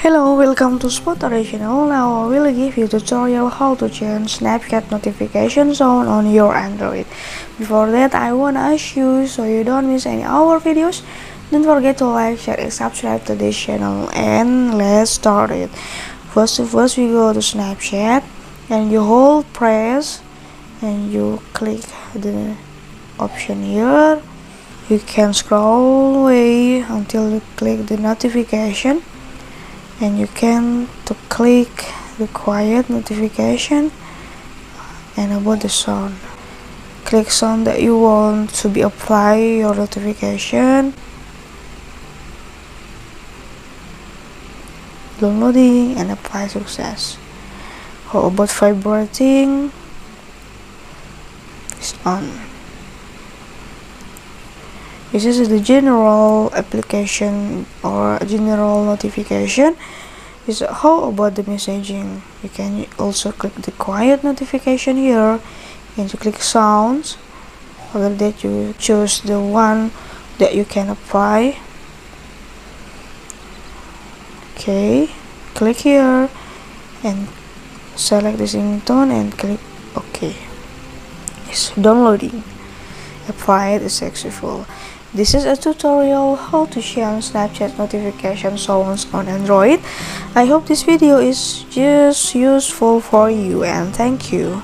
Hello, welcome to Spot Original. Now I will give you tutorial how to change Snapchat notifications on your Android. Before that, I wanna ask you, so you don't miss any of our videos, don't forget to like, share and subscribe to this channel. And let's start it. First we go to Snapchat and you hold press and you click the option here. You can scroll away until you click the notification. And you can click the quiet notification and about the sound. Click sound that you want to be apply your notification. Downloading and apply success. How about vibrating? It's on. This is the general application or general notification. Is how about the messaging? You can also click the quiet notification here and you click sounds. After that you choose the one that you can apply. Okay, click here and select the ringtone and click OK. It's downloading. Applied is successful. This is a tutorial how to share Snapchat notification sounds on Android. I hope this video is just useful for you and thank you.